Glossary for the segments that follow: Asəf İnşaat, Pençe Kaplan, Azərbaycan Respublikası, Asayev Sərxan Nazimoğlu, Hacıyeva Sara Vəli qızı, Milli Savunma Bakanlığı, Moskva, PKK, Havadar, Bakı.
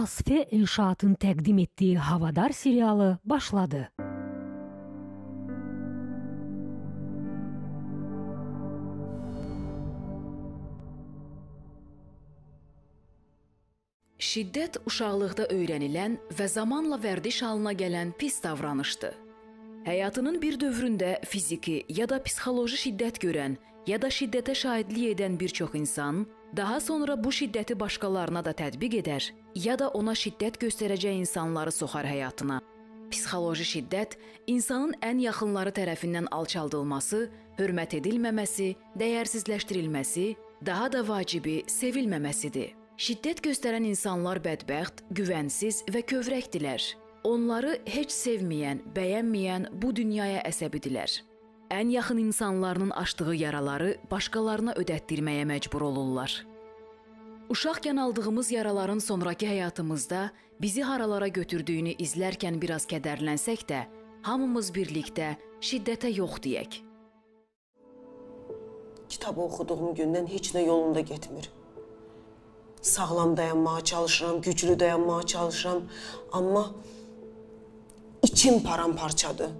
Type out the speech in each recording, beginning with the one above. Asəf İnşaat'ın təqdim etdiyi Havadar serialı başladı. Şiddət uşaqlıqda öyrənilən və zamanla vərdiş halına gələn pis davranışdır. Həyatının bir dövründə fiziki ya da psixoloji şiddət görən ya da şiddətə şahidlik edən bir çox insan daha sonra bu şiddəti başqalarına da tətbiq edər ya da ona şiddət göstərəcək insanları soxar həyatına. Psixoloji şiddət insanın ən yaxınları tərəfindən alçaldılması, hörmət edilməməsi, dəyərsizləşdirilməsi, daha da vacibi sevilməməsidir. Şiddət göstərən insanlar bədbəxt, güvənsiz və kövrəkdilər. Onları heç sevməyən, bəyənməyən bu dünyaya əsəbidirlər. Ən yaxın insanlarının açdığı yaraları başqalarına ödətdirməyə məcbur olurlar. Uşaqkən aldığımız yaraların sonraki həyatımızda bizi haralara götürdüyünü izlərkən biraz kədərlənsək də, hamımız birlikdə şiddətə yox deyək. Kitabı oxuduğum gündən heç nə yolunda getmir. Sağlam dayanmağa çalışıram, güclü dayanmağa çalışıram, amma İçim paramparçadır.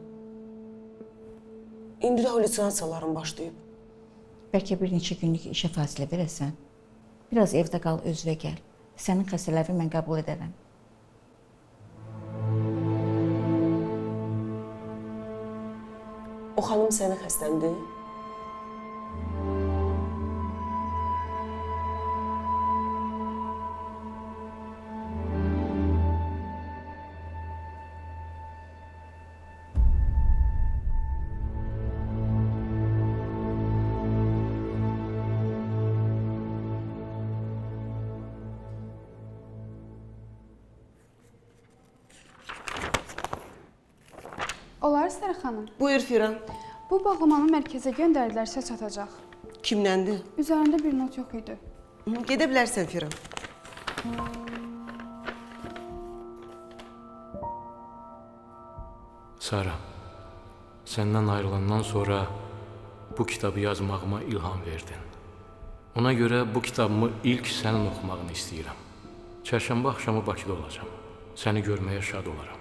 İndi də hallüsinasiyalarım başlayıb. Bəlkə bir neçə günlük işə fasilə verəsən. Biraz evdə qal, özünə gəl. Sənin xəstələrini mən qəbul edərəm. O xanım sənin xəstəndir? Olar, Sərə xanım. Buyur, Firan. Bu bağlamanı mərkəzə göndərdilər, söz atacaq. Kimləndir? Üzərində bir not yox idi. Gedə bilərsən, Firan. Sərə, səndən ayrılandan sonra bu kitabı yazmağıma ilham verdin. Ona görə bu kitabımı ilk sənin oxumağını istəyirəm. Çərşənbə axşamı Bakıda olacam. Səni görməyə şad olaram.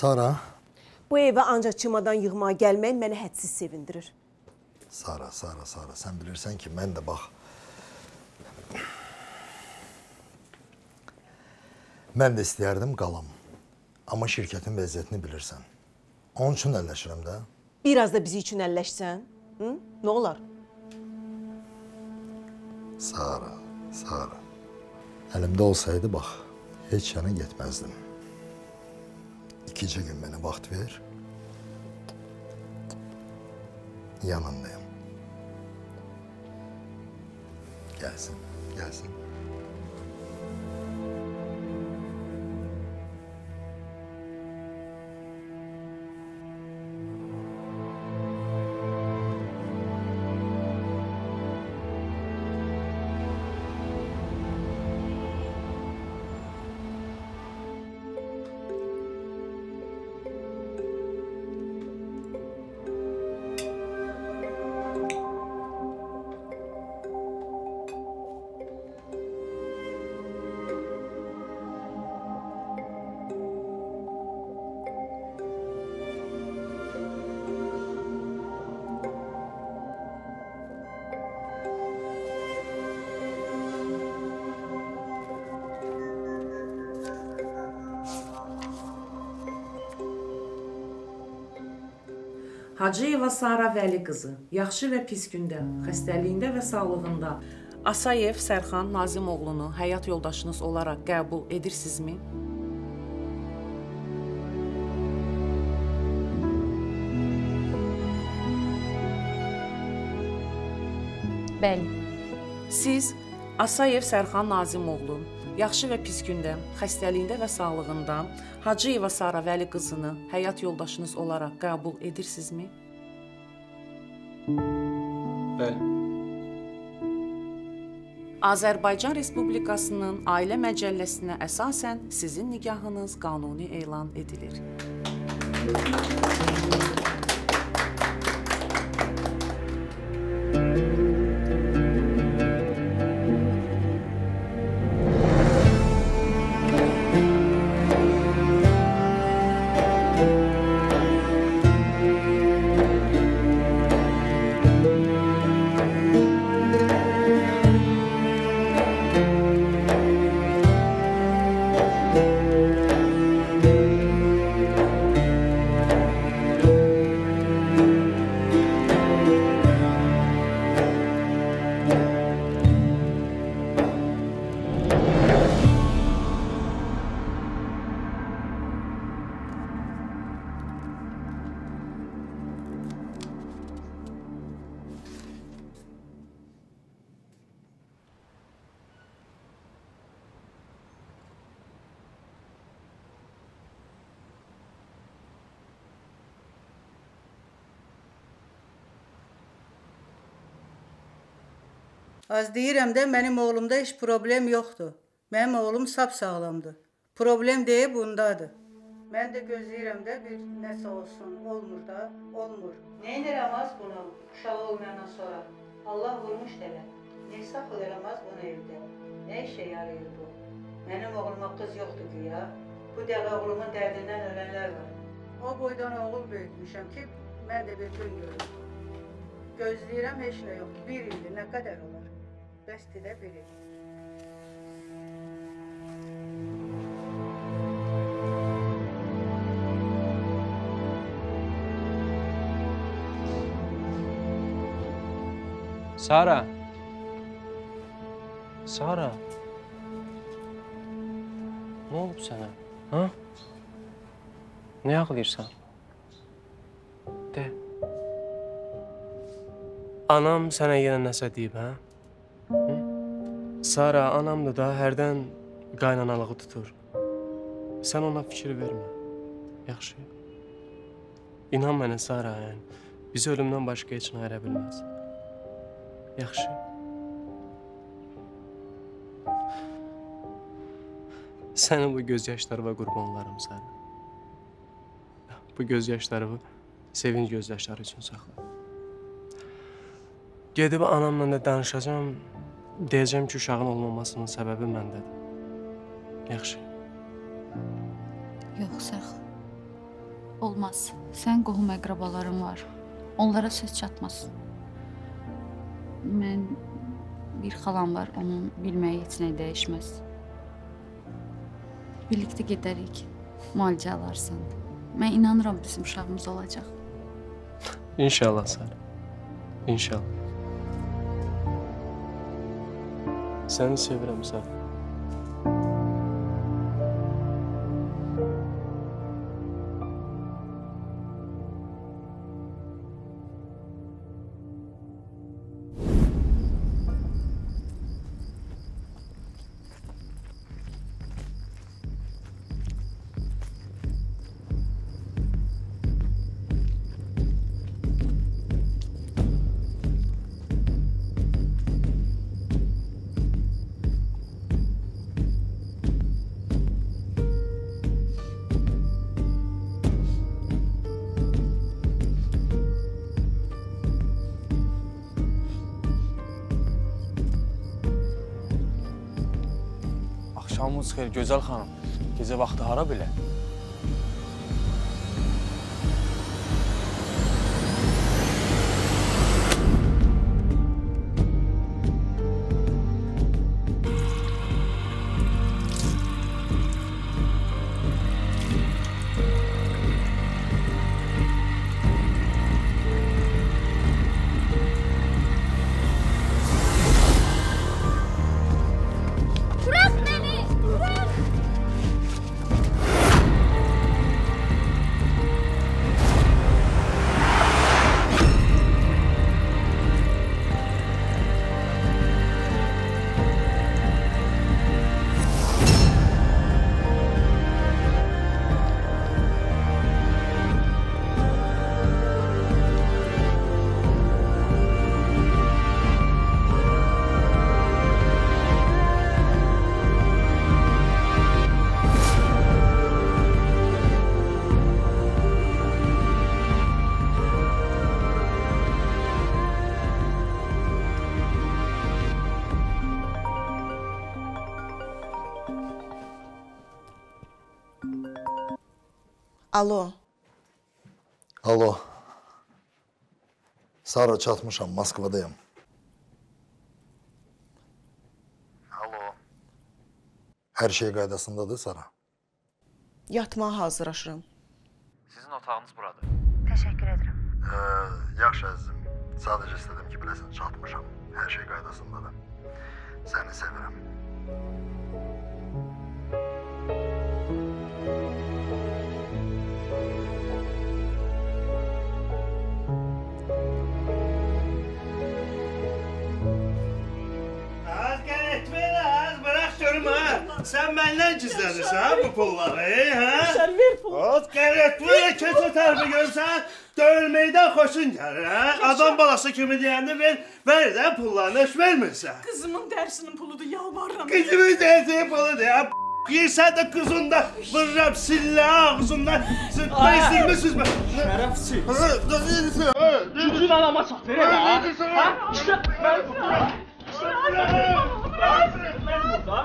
Sara. Bu evə ancaq çimadan yığmağa gəlmək mənə hədsiz sevindirir. Sara, sən bilirsən ki, mən də bax... Mən də istəyərdim qalam. Amma şirkətin vəziyyətini bilirsən. Onun üçün əlləşirəm də. Biraz da bizi üçün əlləşsən. Nə olar? Sara. Əlimdə olsaydı, bax, heç yana getməzdim. İkinci gün mənə vaxt ver, yanındayım. Gəlsin. Hacıyeva Sara Vəli qızı, yaxşı və pis gündə, xəstəliyində və sağlığında Asayev Sərxan Nazimoğlunu həyat yoldaşınız olaraq qəbul edirsinizmi? Bəli. Siz Asayev Sərxan Nazimoğlu, yaxşı və pis gündə, xəstəliyində və sağlığında Hacıyeva Sara Vəli qızını həyat yoldaşınız olaraq qəbul edirsinizmi? Bəli. Azərbaycan Respublikasının Ailə Məcəlləsinə əsasən sizin nikahınız qanuni elan edilir. Az deyirəm də, mənim oğlumda heç problem yoxdur. Mənim oğlum sap-sağlamdır. Problem deyə bundadır. Mən də gözləyirəm də, bir nəsə olsun. Olmur da, olmur. Neyin eləməz bunu, uşağı olmayandan sonra? Allah vurmuş dələ. Ne saxıl eləməz bunu evdə? Nə işə yarayır bu? Mənim oğluma qız yoxdur ki, ya. Bu dələ oğlumun dərdindən ölənlər var. O boydan oğul böyütmüşəm ki, mən də bir gün görürüm. Gözləyirəm, heç nə yoxdur. Bir ildir, nə qədər olar? Bəstidə bilir. Sara. Sara. Nə olub sənə? Ha? Nə ağlayırsan? De. Anam sənə yenə nəsə deyib, hə? Sara, anamdır da, hərdən qaynanalığı tutur. Sən ona fikir vermə, yaxşı? İnan mənə, Sara, yəni, bizi ölümdən başqa heç nə ayıra bilməz. Yaxşı? Sənin bu göz yaşlarına qurbanlarım, Sara. Bu göz yaşlarını sevinç göz yaşları üçün saxla. Gedib anamla da danışacağım. Deyəcəm ki, uşağın olmamasının səbəbi məndədir. Yaxşı. Yox, Sərxan. Olmaz. Sən qohum əqrabaların var. Onlara söz çatmaz. Mən bir xalam var, onun bilməyi heç nə dəyişməz. Birlikdə gedərik, müalicə alarsan. Mən inanıram bizim uşağımız olacaq. İnşallah, Sərxan. İnşallah. Səni sevirəm, Sara. Hamınız xeyr, gözəl xanım. Gecə vaxtı hara belə? Alo. Alo. Sara çatmışam, Moskvadayım. Alo. Her şey qaydasındadır Sara? Yatmağa hazırlaşıram. Sizin otağınız buradır. Teşekkür ederim. Yaxşı əzizim. Sadece istedim ki bilesin çatmışam. Her şey qaydasındadır. Seni sevirəm. Sen benden gizlenirsin ha bu pulları, ha? Sen ver pulları. Ot gayret böyle kötü tarifi görürsen dövülmeyden hoşun gelir, ha? Adam balası kimi diyende ver de pullarını hiç vermirsen. Kızımın dersinin puludur, yalvarırım. Kızımın dersinin puludur ya. Yersen de kızın da vırırım sille ağzından. Ben silme süzme. Şerefsiz. Gücün anama çat verir ha? İşte ver bu pulları. Ana çekti. Çekti.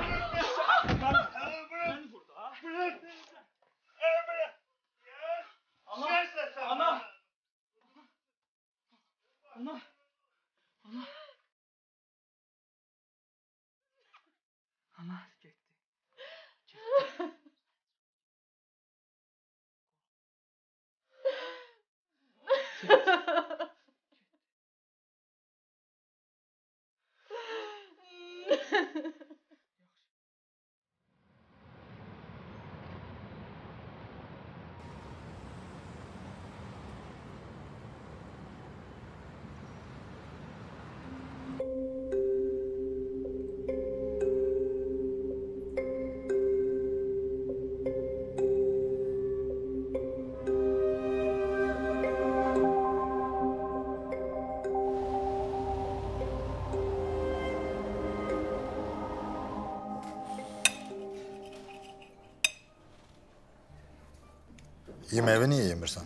Yemeği niye yemirsen?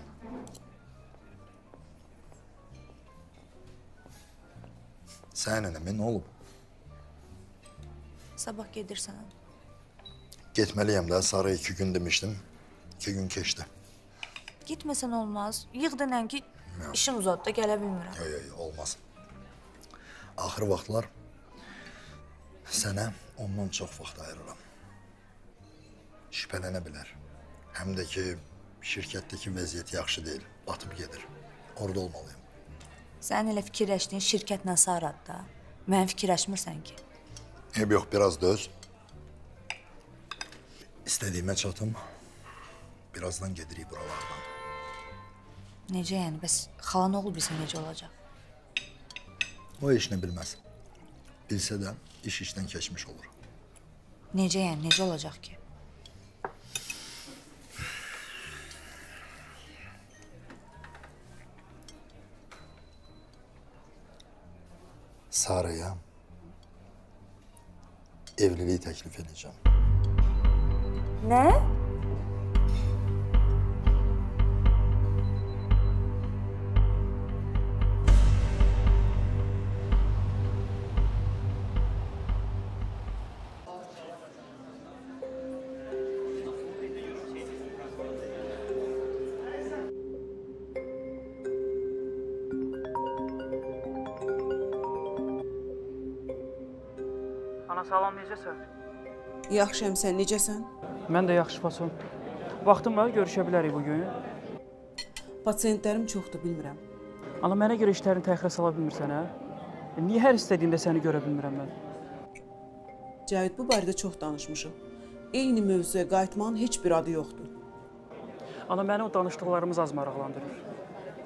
Sen önemi ne olup? Sabah gelirsen. Gitmeliyim de Sara 2 gün demiştim. 2 gün geçti. Gitmesen olmaz. Yığdın ki ya. İşim uzadı da gelebilmirəm. Yok olmaz. Axır vaxtlar sənə ondan çox vaxt ayırıram. Şübhələnə bilər. Hem de ki şirkətdəki vəziyyət yaxşı deyil, batıb gedir. Orada olmalıyım. Sən elə fikirləşdiyin şirkətlə Sara'dır da. Mən fikirləşmirsən ki. Eyb yox, biraz döz. İstədiyimə çatım. Birazdan gedirik buralardan. Necə yəni? Bəs xalan oğlu bilsə necə olacaq? O işini bilməz. Bilsə də iş işdən keçmiş olur. Necə yəni? Necə olacaq ki? Sara'ya evliliği teklif edeceğim. Ne? Salam, necəsən? Yaxşıyam, sən necəsən? Mən də yaxşı, Fason. Vaxtım var, görüşə bilərik bugün. Pasientlərim çoxdur, bilmirəm. Ana, mənə görə işlərini təxirə sala bilmirsən, hə? Niyə hər istədiyimdə səni görə bilmirəm mən? Cəvid, bu barədə çox danışmışıq. Eyni mövzuya qayıtmanın heç bir adı yoxdur. Ana, məni o danışdıqlarımız az maraqlandırır.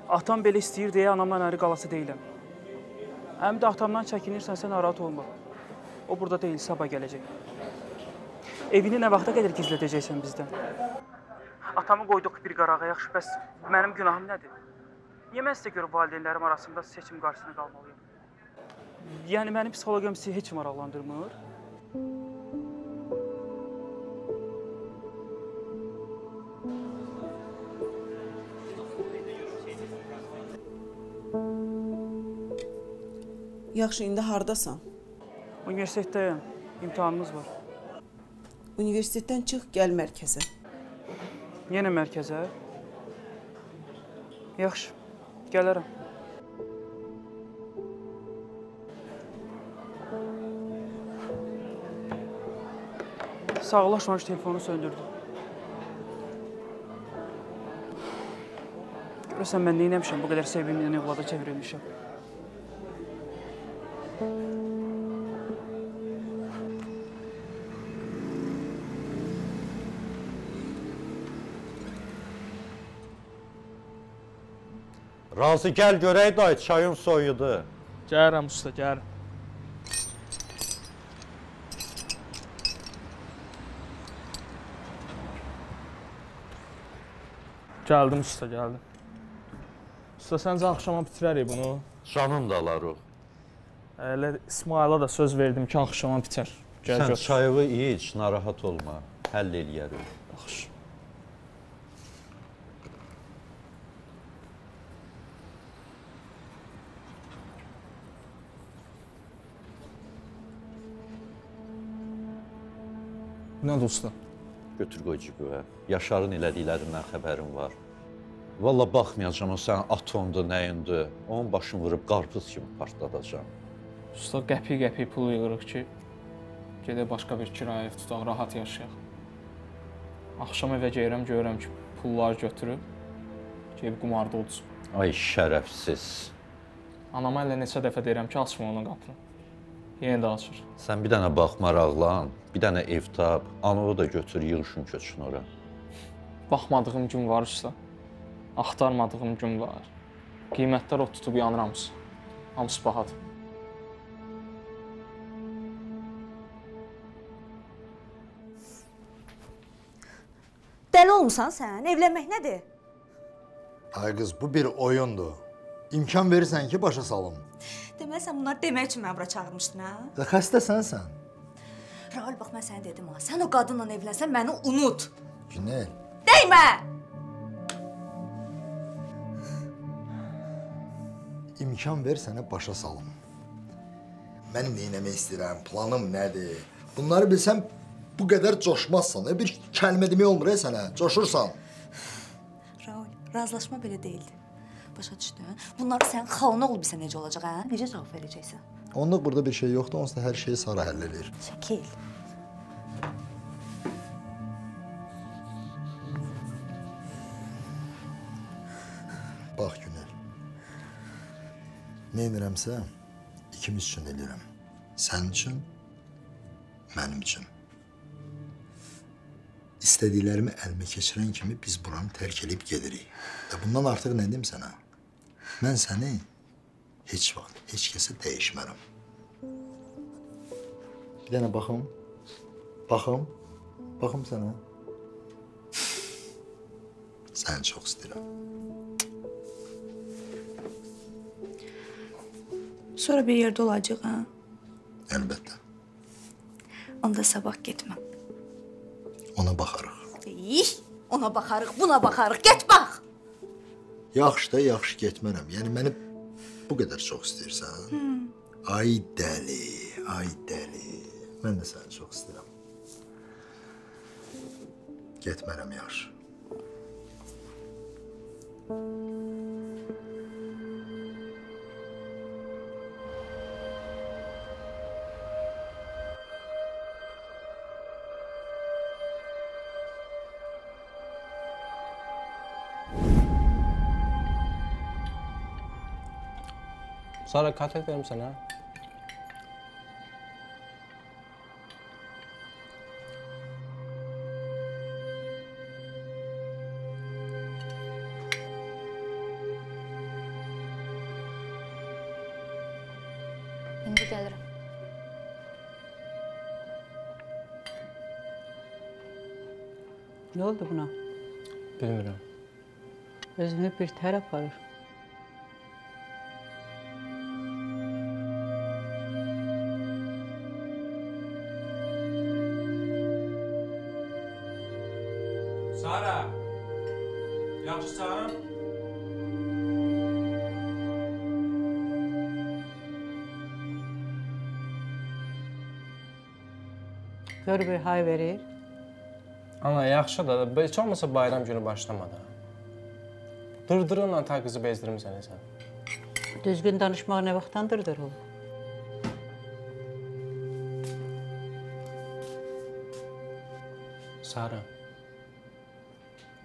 Atam belə istəyir deyə anamdan ayrı qalası deyiləm. Həm də atamdan çəkinirsən, sən narahat olma. O burada değil, sabah gelecek. Evini ne vaxta kadar gizlətəcəksən bizden? Atamı koyduq bir qarağa, yaxşı, bəs benim günahım nedir? Niye mən sizə görə valideynlərim arasında seçim qarşısına qalmalıyım? Yani mənim psixologiyam sizi hiç maraqlandırmır? Yaxşı, indi hardasan? Universitetdəyəm, imtahanımız var. Universitetdən çıx, gəl mərkəzə. Yenə mərkəzə? Yaxşı, gələrəm. Sağlaşmamış telefonu söndürdüm. Görürsən, mən neynəmişəm, bu qədər sevimliyini evlada çevirmişəm. Razı gəl görək dayı, çayın soyudu. Gəlirəm usta, gəlirəm. Gəldim usta, gəldim. Usta, səncə axşama bitirərik bunu? Canım da alarıq. Elə İsmaila da söz verdim ki, axşama bitir. Sən çayığı iç, narahat olma. Həll eləyərik. Yaxşı. Nədir usta? Götür qoy cibə. Yaşarın elədiklərindən xəbərin var. Valla baxmayacam o sən atomdur, nəyindir. Onun başını vurub qarpız kimi partladacam. Usta, qəpi-qəpi pul yığırıq ki, gedək başqa bir kirayə ev tutaq, rahat yaşayaq. Axşam evə gəlirəm, görürəm ki, pulları götürüb, gedib qumarda uduzum. Ay, şərəfsiz. Anama elə neçə dəfə deyirəm ki, açma onun qapını. Yenə də açır. Sən bir dənə bax, maraqlan, bir dənə ev tap, anığı da götür, yığışın köçün oraya. Baxmadığım gün var usta, axtarmadığım gün var. Qiymətlər o tutub yanır hamısı. Hamısı bahadır. Dəli olmusan sən, evlənmək nədir? Ay qız, bu bir oyundur. İmkan verirsən ki, başa salım. Deməli, sən bunları demək üçün mən bura çağırmışdın, hə? Və xəstəsən sən. Raul, bax, mən sənə dedim, ha. Sən o qadınla evlənsən, məni unut. Günel. Deymə! İmkan ver, sənə başa salım. Mən neynəmək istəyirəm, planım nədir? Bunları bilsəm, bu qədər coşmazsan. Bir kəlmə demək olmur, hə sənə? Coşursan. Raul, razılaşma belə deyildi. Başa düşdün. Bunlar sən xaona ol bilsə necə olacaq, hə? Necə cavab verəcəksən? Onda burada bir şey yoxdur, onsuz da hər şeyi Sara həll edir. Çəkil. Bax, Günel. Nə edirəmsə, ikimiz üçün edirəm. Sən üçün, mənim üçün. İstədiklərimi əlmə keçirən kimi biz buranı tərk edib gedirik. Bundan artıq nə deyim sənə? Mən səni heç vaxt, heç kəsə dəyişmərəm. Bir dənə baxım. Baxım. Baxım sənə. Səni çox istəyirəm. Sonra bir yerdə olacaq, hə? Əlbəttə. Onda sabah getməm. Ona baxarıq. İh! Ona baxarıq, buna baxarıq. Get bax! Yaxşı da yaxşı getmərəm. Yəni, məni bu qədər çox istəyirsən. Ay dəli, ay dəli. Mən də səni çox istəyirəm. Getmərəm yaxşı. Sara, katet verim sənə. İndi gəlirəm. Nə oldu buna? Bilmirəm. Özünü bir tərəf alır. Sara! Yaxşı, Sara? Gör bir hay verir. Ana, yaxşı da, heç olmasa bayram günü başlamadı. Dırdırınla ta qızı bezdirmisən sən. Düzgün danışmaq nə vaxtdan dırdır o? Sara,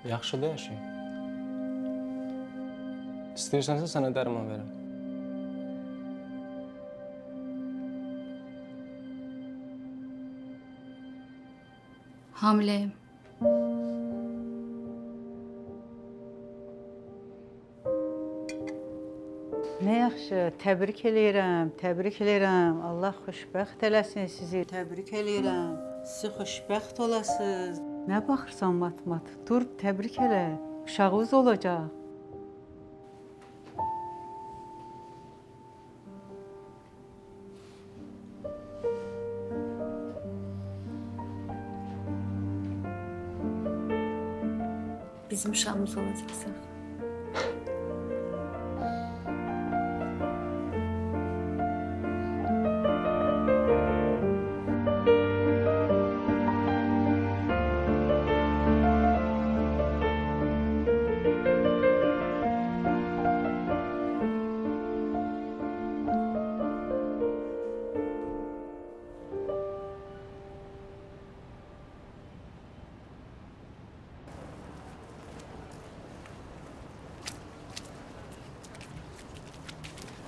yaxşıdır hər şey. İstəyirsənsə sənə dərman verəm. Hamileyim. Nə yaxşı, təbrik eləyirəm, təbrik eləyirəm. Allah xoşbəxt eləsin sizi, təbrik eləyirəm. Siz xoşbəxt olasınız. Nə baxırsan mat-mat, dur, təbrik elə. Uşağınız olacaq. Bizim uşağımız olacaksın.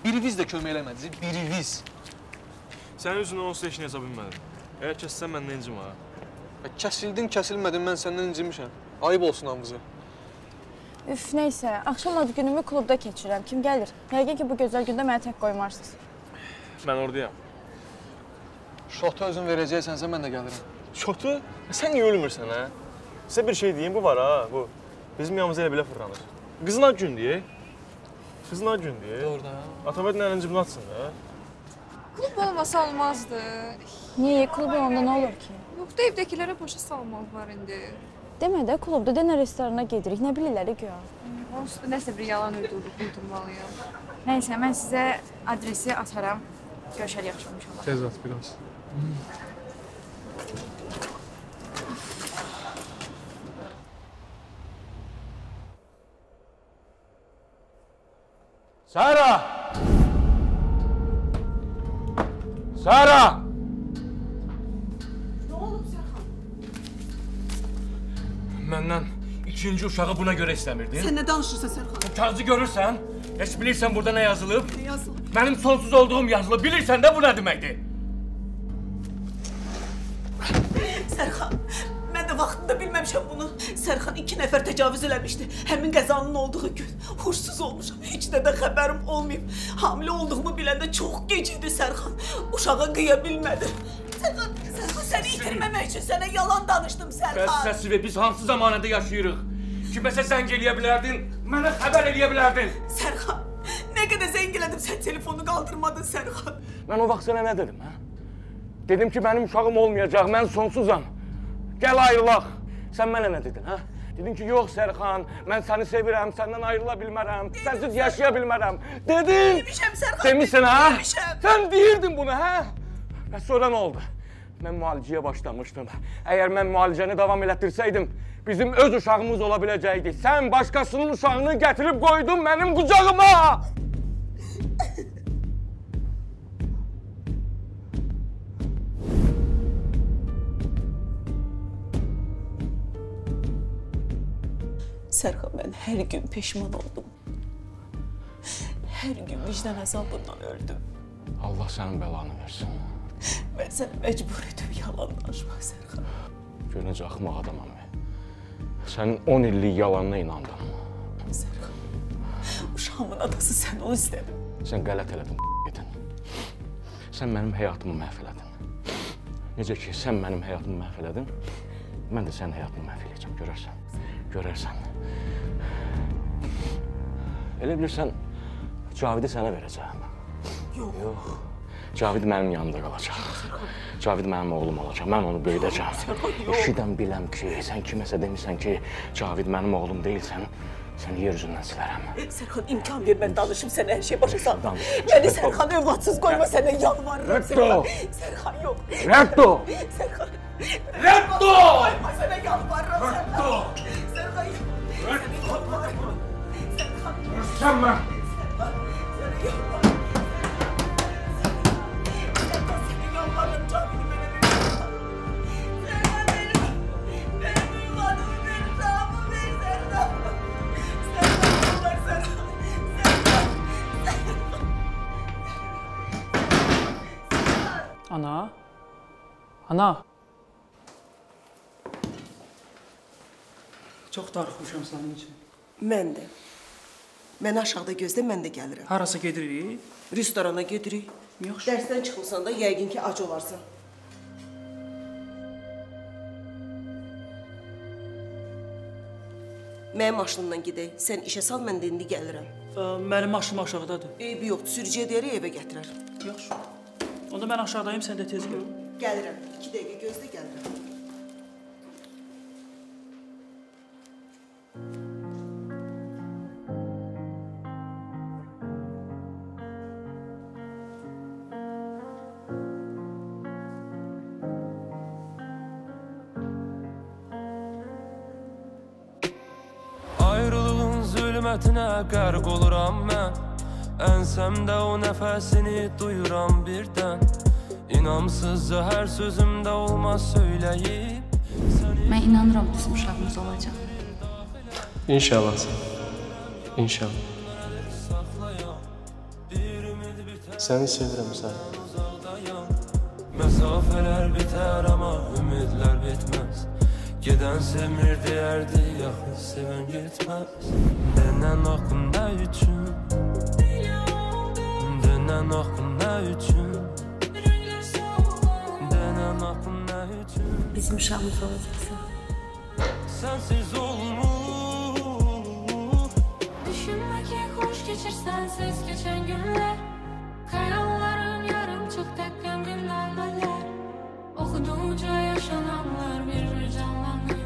Biriniz də kömək eləmədiniz, biriniz. Sənin üzünə onsuz heç nə hesab bilmədim. Əgər kəssən, məndən incim ha. Kəsildin, kəsilmədin, mən səndən incimişəm. Ayıb olsun hamımızı. Üf, neysə, axşam adı günümü klubda keçirəm. Kim gəlir? Yəqin ki, bu gözəl gündə mənə tək qoymarsınız. Mən oradayam. Şotu özün verəcəksənsə, mən də gəlirəm. Şotu? Sən niyə ölmürsən, hə? Sizə bir şey deyim, bu var ha, bu. Bizim yanımıza elə belə fırlanır. Qızına gün deyək. Kızın ha gündür. Doğru da. Atabədin əlincimini atsın da. Klub olmasa olmazdı. Niye? Klub olanda ne olur ki? Yok da evdekilərə başa salmaq var indi. Demə də klubda dənə restorana gedirik. Nə bilirlər ki o? Onun üstü nəsə bir yalan uydurmalıyam. Neyse, mən sizə adresi atarım. Görüşəli yaxşı olmuş olar. Tez at biraz. Sara! Sara! Ne oldu Sərxan? Məndən ikinci uşağı buna görə istəmirdin. Sən nə danışırsan Sərxan? Bu kağızı görürsən, heç bilirsən burada nə yazılıb? Nə yazılıb? Mənim sonsuz olduğum yazılıb. Bilirsən də bu nə deməkdir? Sərxan, mən də vaxtında bilməmişəm bunu. Sərxan 2 nəfər təcavüz eləmişdi. Həmin qəzanın olduğu gün huşsuz olmuşam. Heç nədən xəbərim olmayıb. Hamilə olduğumu biləndə çox gec idi Sərxan. Uşağa qıya bilmədim. Sərxan, səni itirməmək üçün sənə yalan danışdım Sərxan. Bəs səsiz və biz hansı zamanədə yaşayırıq? Kiməsə zəng eləyə bilərdin, mənə xəbər eləyə bilərdin. Sərxan, nə qədər zəng elədim, sən telefonu qaldırmadın Sərxan. Mən o vaxt sənə nə dedim, hə? Dedim ki, mənim uşağım olmayacaq, mən sonsuzam. Gəl ayrılaq. Sən mənə nə dedin, hə? Dedin ki, yox Sərxan, mən səni sevirəm, səndən ayrıla bilmərəm, sənsiz yaşaya bilmərəm. Dedin! Demişəm Sərxan, demişsin, hə? Demişəm. Sən deyirdin bunu, hə? Və sonra nə oldu? Mən müalicəyə başlamışdım. Əgər mən müalicəni davam elətdirsəydim, bizim öz uşağımız ola biləcəkdi. Sən başqasının uşağını gətirib qoydun mənim qucağıma! Sərxan, mən hər gün peşman oldum. Hər gün vicdan əzabından öldüm. Allah sənin bəlanı versin. Mən sənə məcbur edib yalan danışmaq, Sərxan. Gör necə axmaq adamam mən. Sənin 10 illik yalanına inandım. Sərxan, uşağımın atası sən onu istədin. Sən qələt elədin, edin. Sən mənim həyatımı məhv elədin. Necə ki, sən mənim həyatımı məhv elədin, mən də sənin həyatını məhv eləyəcəm, görərsən. Görərsən. Elə bilirsən, Cavidi sənə verəcəm. Yox. Cavid mənim yanımda qalacaq. Cavid mənim oğlum olacaq, mən onu böyüdəcəm. Eşidən biləm ki, sən kiməsə demişsən ki, Cavid mənim oğlum deyilsən, səni yer üzündən silərəm. Sərxan, imkan ver, mən danışım sənə, hər şey başa sal. Məni Sərxan övladsız qoyma, sənə yalvarırım. Sərxan, Sərxan yox. Rədd o! Sərxan. Rədd o! Qoyma, sənə yalvarırım. Rədd o! Sərxan yox. Səni qorxarım. Mükemmel. Ana. Ana. Çox darıxmışam sənin üçün. Mən də. Mən aşağıda gözlə, mən də gəlirəm. Harasa gedirik? Restorana gedirik. Yaxşı. Dərsdən çıxmısan da yəqin ki ac olarsan. Mənim maşınımdan gedək. Sən işə sal, mən də indi gəlirəm. Mənim maşım aşağıdadır. Eybi yoxdur, sürücüyə deyərək evə gətirər. Yaxşı. Onda mən aşağıdayım, sən də tez gəl. Gəlirəm. 2 dəqiqə gözlə, gəlirəm. Ayrılığın zülmətinə qərq oluram mən. Ensemde o nefesini duyuram birden. İnamsız zehir sözümde olmaz söyleyip. Ben inanırım bizim uşağımız olacak. İnşallah. İnşallah. Seni seviyorum sen. Mesafeler biter ama ümitler bitmez. Giden sevmir derdi ya seven gitmez. Denen aklımda üçün. Denen aklına üçün. Denen aklına üçün. Bizim uşağımız olacaksın. Sensiz olmur. Düşünme ki hoş geçir sensiz geçen günler. Kayanların yarımçık tek gönlün almeler. Okuduğunca yaşananlar bir canlanır.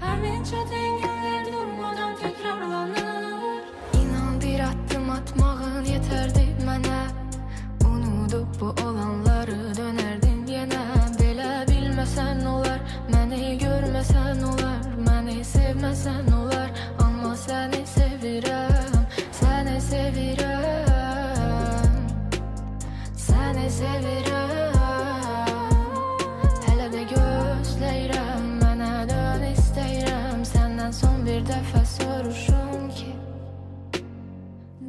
Her minçe dengeler durmadan tekrarlanır. İnan bir attım atmağın yeterdi. Bu olanları dönerdim yenə. Belə bilməsən olar, məni görməsən olar. Məni sevməsən olar, amma səni sevirəm. Səni sevirəm. Səni sevirəm. Hələ də gözləyirəm, mənə dön istəyirəm. Səndən son bir dəfə soruşum ki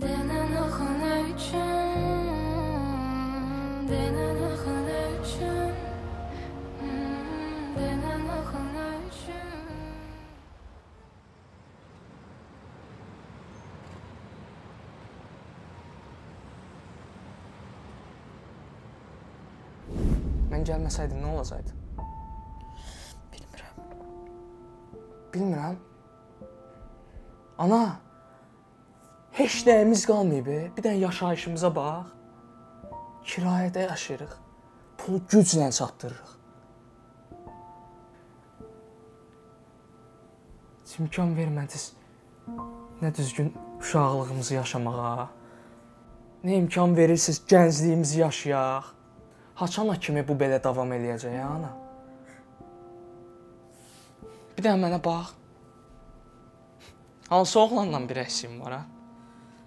dənən axına üçün. Mən gəlməsəydim, nə olacaqdı? Bilmirəm. Bilmirəm? Ana! Heç nəyimiz qalmayıb, bir dənə yaşayışımıza bax. Kirayədə yaşayırıq, pulu güclə çatdırırıq. Heç imkan vermədiniz nə düzgün uşaqlığımızı yaşamağa, nə imkan verirsiniz gəncliyimizi yaşayaq. Haçana kimi bu belə davam eləyəcək, ya ana? Bir dənə mənə bax. Hansı oğlanla bir əksiyim var, ha?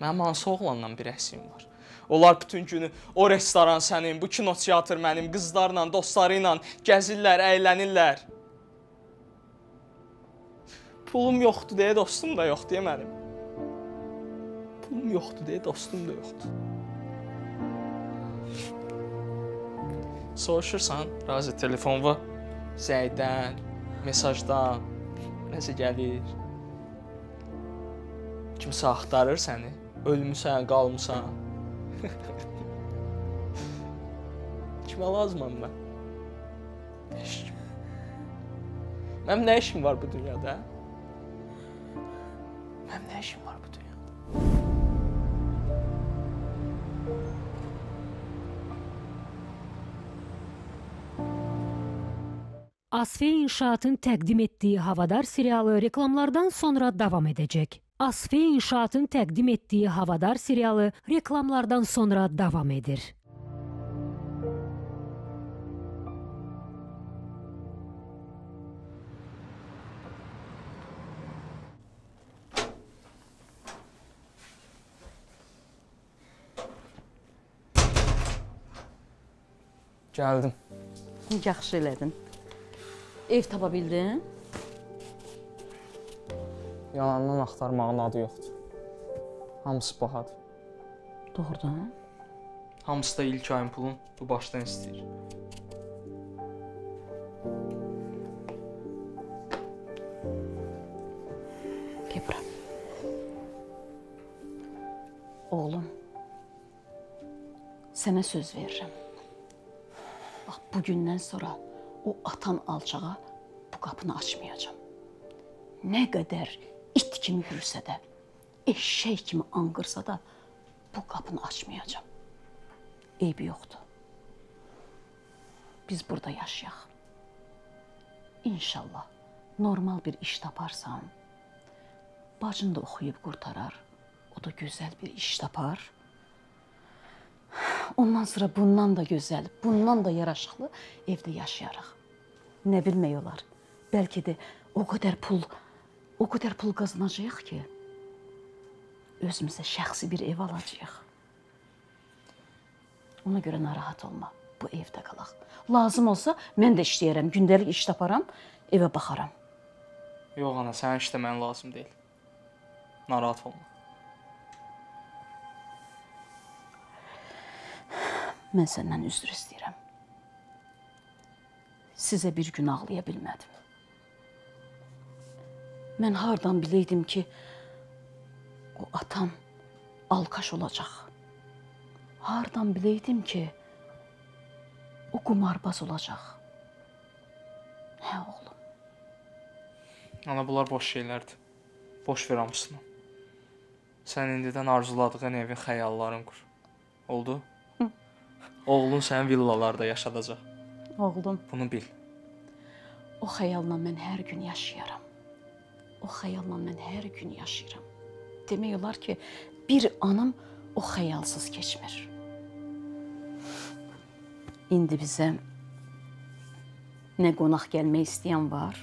Mənim hansı oğlanla bir əksiyim var? Onlar bütün günü o restoran sənin, bu kino teatr mənim, qızlarla, dostları ilə gəzirlər, əylənirlər. Pulum yoxdur deyə dostum da yoxdur, deyə mənim. Pulum yoxdur deyə dostum da yoxdur. Soruşursan, razı telefon var. Zəydən, mesajdan, nəsə gəlir. Kimsə axtarır səni, ölmüsən, qalmısan. Kimə lazımam mən? Heç kim. Mənim nə işim var bu dünyada? Mənim nə işim var bu dünyada? Asəf İnşaatın təqdim etdiyi Havadar serialı reklamlardan sonra davam edəcək. Asəf İnşaatın təqdim etdiyi Havadar serialı reklamlardan sonra davam edir. Gəldim. Yaxşı elədin. Ev tapa bildin? Yalandan axtarmağın adı yoxdur. Hamısı bahadır. Doğrudan? Hamısı da ilk ayın pulun bu başdan istəyir. Gel bura. Oğlum, sənə söz veririm. Bax, bugündən sonra o atan alçağa bu qapını açmayacağım. Nə qədər it kimi hürsə də, eşşək kimi anqırsa da bu qapını açmayacağım. Eybi yoxdur. Biz burada yaşayaq. İnşallah normal bir iş taparsan, bacın da oxuyub qurtarar, o da gözəl bir iş tapar. Ondan sonra bundan da gözəl, bundan da yaraşıqlı evdə yaşayarıq. Nə bilmək olar, bəlkə də o qədər pul qazanacağıq ki, özümüzə şəxsi bir ev alacağıq. Ona görə narahat olma, bu evdə qalaq. Lazım olsa mən də işləyərəm, gündəlik iş taparam, evə baxaram. Yox ana, sənin işləməyin lazım deyil. Narahat olma. Mən səndən üzr istəyirəm. Sizə bir gün ağlaya bilmədim. Mən hardan biləydim ki, o atam alkaş olacaq. Hardan biləydim ki, o qumarbaz olacaq. Hə, oğlum? Ana, bunlar boş şeylərdir. Boş ver hamısını. Sən indidən arzuladığın evin xəyallarını qur. Oldu? Hı. Oğlun sən villalarda yaşadacaq. Oğlum. Bunu bil. O xəyalla mən hər gün yaşayaram. O xəyalla mən hər gün yaşayıram. Demək olar ki, bir anım o xəyalsız keçmir. İndi bizə nə qonaq gəlmək istəyən var,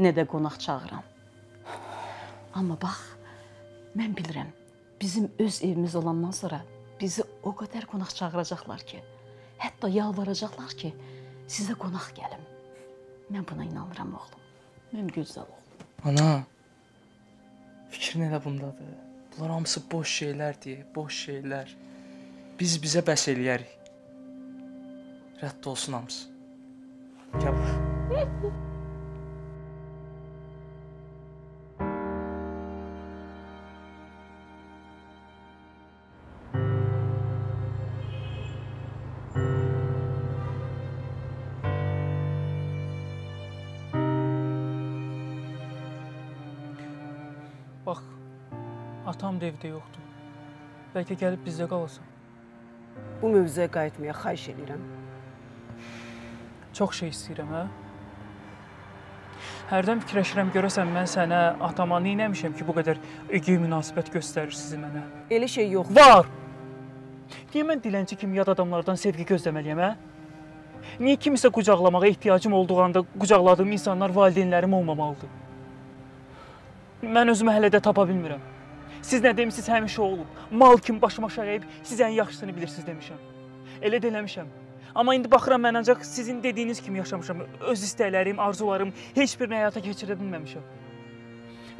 nə də qonaq çağıran. Amma bax, mən bilirəm, bizim öz evimiz olandan sonra bizi o qədər qonaq çağıracaqlar ki, hətta yalvaracaqlar ki, sizə qonaq gəlim. Mən buna inanıram, oğlum. Mən gözəl oğlum. Ana, fikrin elə bundadır. Bunlar hamısı boş şeylərdir, boş şeylər. Biz bizə bəs eləyərik. Rədd olsun hamısı. Gəl bax. Bax, atam da evdə yoxdur. Bəlkə gəlib bizdə qalasın. Bu mövzuya qayıtmaya xahiş edirəm. Çox şey istəyirəm, hə? Hərdən fikirləşirəm, görəsən mən sənə, atama neynəmişəm ki, bu qədər egi münasibət göstərir sizi mənə? Elə şey yoxdur. Var! Niyə mən dilənçi kimi yad adamlardan sevgi gözləməliyəm, hə? Niyə kimisə qucaqlamağa ehtiyacım olduğunda qucaqladığım insanlar valideynlərim olmamalıdır? Mən özümü hələ də tapa bilmirəm. Siz nə demişsiniz, həmişə olub. Mal kimi başıma şərəyib, siz ən yaxşısını bilirsiniz demişəm. Elə də eləmişəm. Amma indi baxıram, mən ancaq sizin dediyiniz kimi yaşamışam. Öz istəklərim, arzularım, heç birini həyata keçirə bilməmişəm.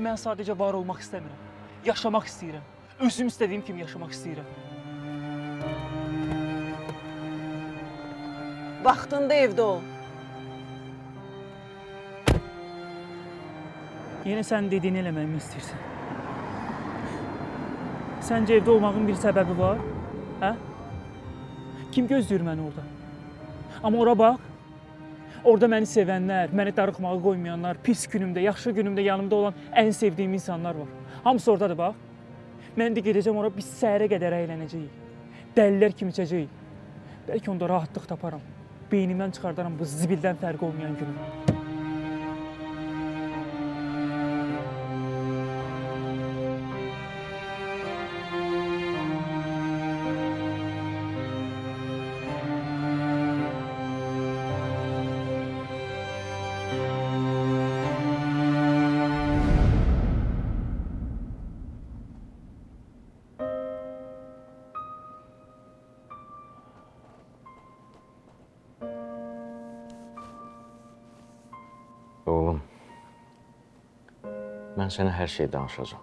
Mən sadəcə var olmaq istəmirəm. Yaşamaq istəyirəm. Özüm istədiyim kimi yaşamaq istəyirəm. Vaxtında evdə ol. Yenə sən dediyini eləməyimi istəyirsən. Səncə evdə olmağın bir səbəbi var, hə? Kim gözləyir məni orada? Amma ora bax, orada məni sevənlər, məni darıxmağa qoymayanlar, pis günümdə, yaxşı günümdə yanımda olan ən sevdiyim insanlar var. Hamısı oradadır, bax. Mən də gedəcəm ora, biz səhərə qədər əylənəcəyik. Dəlilər kimi içəcəyik. Bəlkə onda rahatlıq taparam. Beynimdən çıxardaram bu zibildən fərqi olmayan günü. Oğlum, mən sənə hər şeyi danışacağım.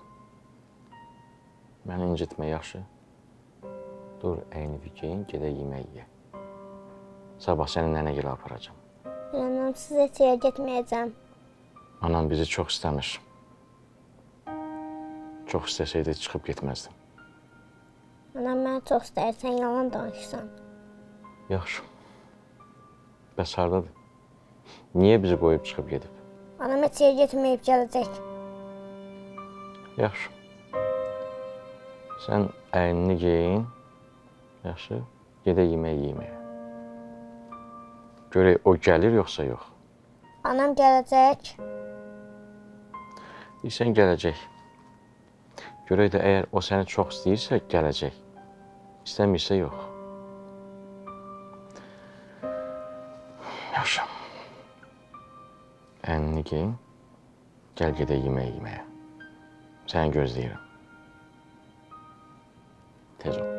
Məni incitmə, yaxşı. Dur, əynivi geyin, gedə yemək ye. Sabah səni nənə gilə aparacağam. Anamsız etiyə getməyəcəm. Anam bizi çox istəmir. Çox istəsəydi, çıxıb getməzdim. Anam mənə çox istəyir, sən yalan danışsan. Yaxşı. Bəs hardadır? Niyə bizi qoyub çıxıb gedib? Anam etiyə getməyib, gələcək. Yaxşı. Sən əynini geyin, yaxşı, gedə yemək yeməyə. Görək, o gəlir yoxsa yox? Anam gələcək. Deyirsən, gələcək. Görək də, əgər o səni çox istəyirsə, gələcək. İstəmirsə, yox. Yaxşı. Əynini geyin, gəl gedə yemək yeməyə. Səni gözləyirəm. Tez ol.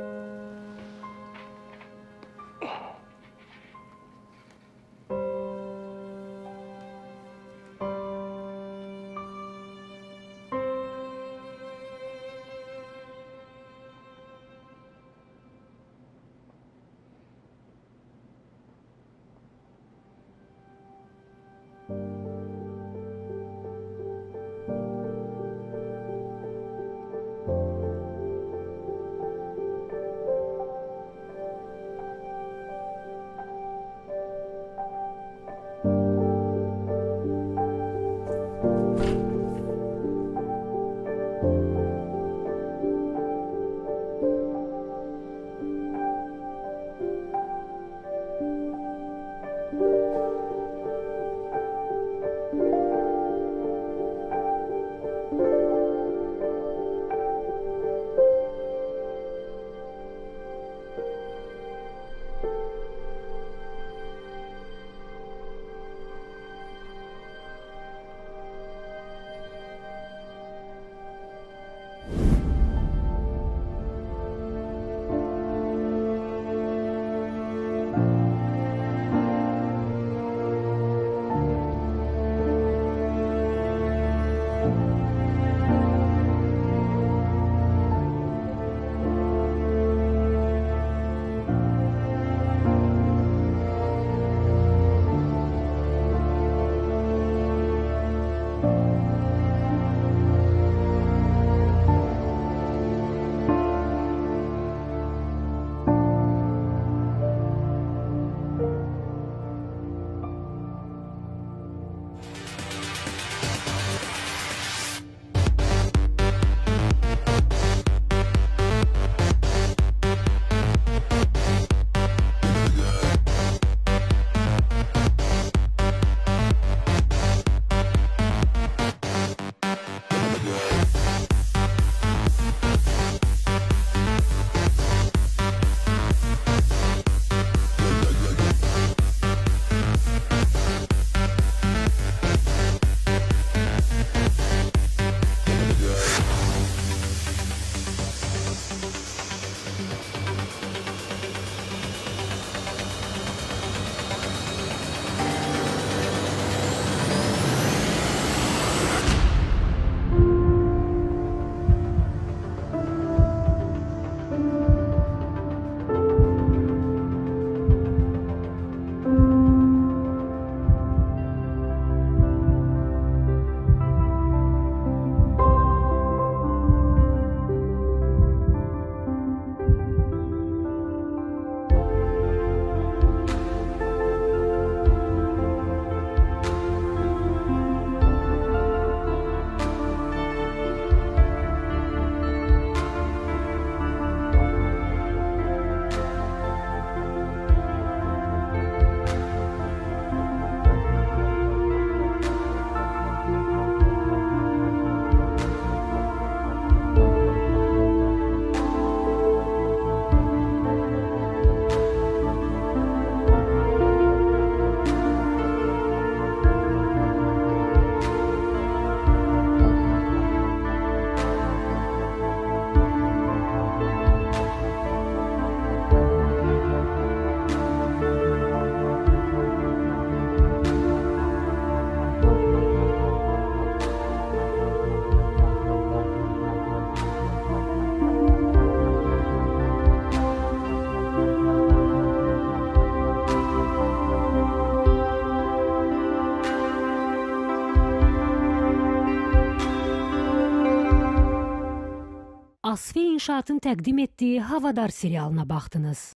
İnşaatın təqdim etdiyi Havadar serialına baxdınız.